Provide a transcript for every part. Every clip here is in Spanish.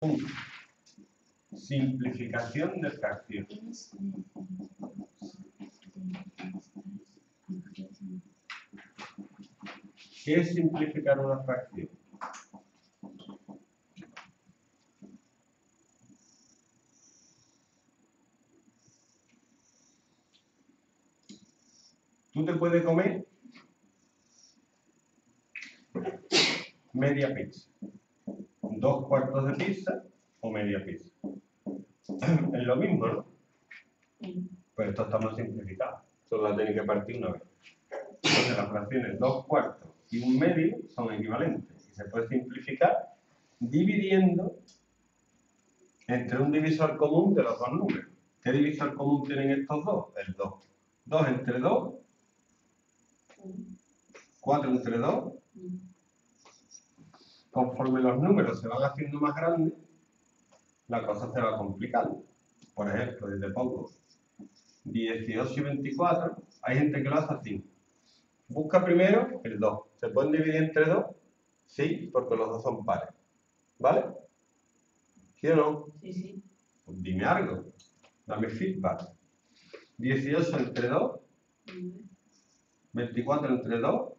1. Simplificación de fracciones. ¿Qué es simplificar una fracción? ¿Tú te puedes comer media pizza? 2 cuartos de pizza o media pizza. Es lo mismo, ¿no? Pues esto está más simplificado. Solo la tenéis que partir una vez. Entonces las fracciones 2 cuartos y 1 medio son equivalentes. Y se puede simplificar dividiendo entre un divisor común de los dos números. ¿Qué divisor común tienen estos dos? El 2. 2 entre 2. 4 entre 2. Conforme los números se van haciendo más grandes, la cosa se va complicando. Por ejemplo, desde poco, 18 y 24, hay gente que lo hace así. Busca primero el 2. ¿Se pueden dividir entre 2? Sí, porque los dos son pares. ¿Vale? ¿Sí o no? Sí, sí. Pues dime algo. Dame feedback. 18 entre 2. 24 entre 2.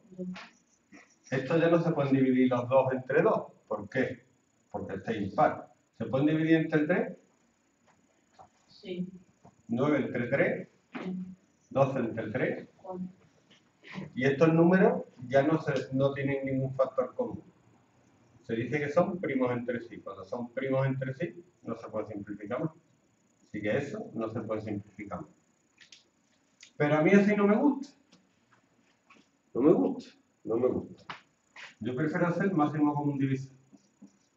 Estos ya no se pueden dividir los 2 entre 2. ¿Por qué? Porque está impar. ¿Se pueden dividir entre 3? Sí. 9 entre 3. 12 entre 3. Y estos números ya no tienen ningún factor común. Se dice que son primos entre sí. Cuando son primos entre sí, no se puede simplificar más. Así que eso no se puede simplificar más. Pero a mí así no me gusta. No me gusta. No me gusta. Yo prefiero hacer máximo común divisor.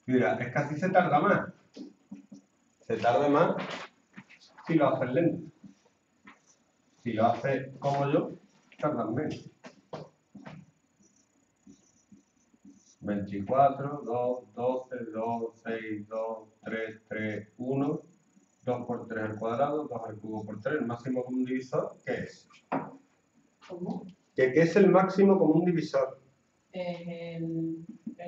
Mira, es que así se tarda más. Se tarda más si lo haces lento. Si lo haces como yo, tardan menos. 24, 2, 12, 2, 6, 2, 3, 3, 1. 2 por 3 al cuadrado, 2 al cubo por 3. El máximo común divisor, ¿qué es? ¿Cómo? ¿Qué es el máximo común divisor? Es el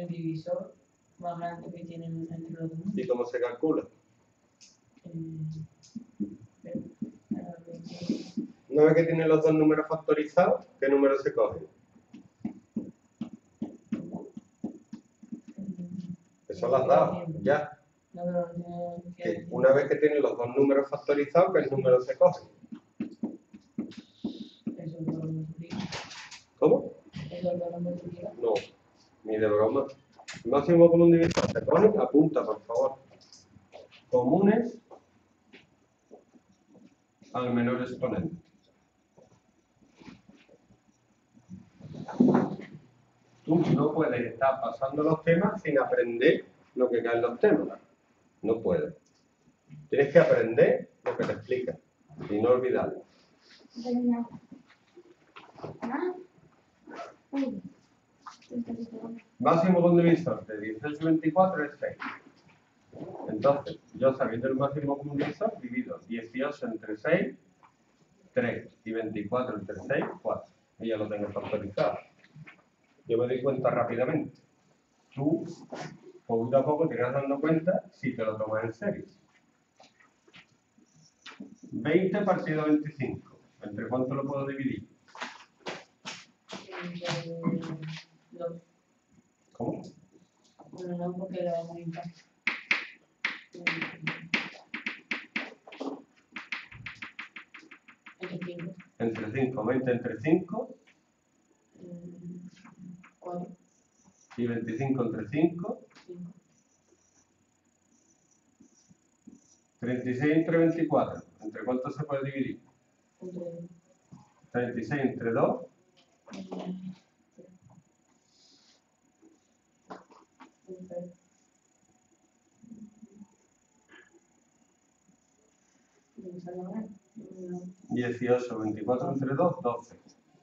divisor más grande que tienen entre los dos. ¿Y cómo se calcula? Una vez que tienen los dos números factorizados, ¿qué número se coge? Eso lo has dado, ya. ¿Qué? Una vez que tienen los dos números factorizados, ¿qué número se coge? ¿Cómo? No, ni de broma. Máximo común divisor. ¿Se cogen? Apunta, por favor. Comunes al menor exponente. Tú no puedes estar pasando los temas sin aprender lo que caen los temas. No puedes. Tienes que aprender lo que te explica y no olvidarlo. Máximo común divisor de 18 y 24 es 6. Entonces, yo sabiendo el máximo común divisor, divido 18 entre 6, 3, y 24 entre 6, 4. Y ya lo tengo factorizado. Yo me doy cuenta rápidamente. Tú, poco a poco, te irás dando cuenta si te lo tomas en serio. 20 partido 25. ¿Entre cuánto lo puedo dividir? No. ¿Cómo? Bueno, no, porque lo vamos a impar. Entre 5. Entre 5, 20 entre 5. 4. Y 25 entre 5. 5. 36 entre 24. ¿Entre cuánto se puede dividir? Entre 2. 36 entre 2. 18, 24 entre 2, 12.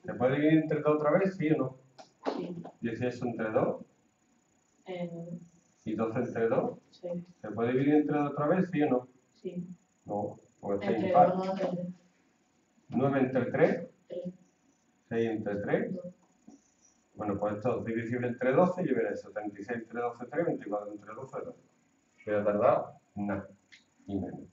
¿Se puede dividir entre 2 otra vez? ¿Sí o no? Sí. 18 entre 2. ¿Y 12 entre 2? Sí. ¿Se puede dividir entre 2 otra vez? ¿Sí o no? Sí. No, porque está impar. 9 entre 3. 6 entre 3. Bueno, pues esto es divisible entre 12 y yo veré eso. 36 entre 12, 3, 24 entre 12, 2. pero tardaba una y media.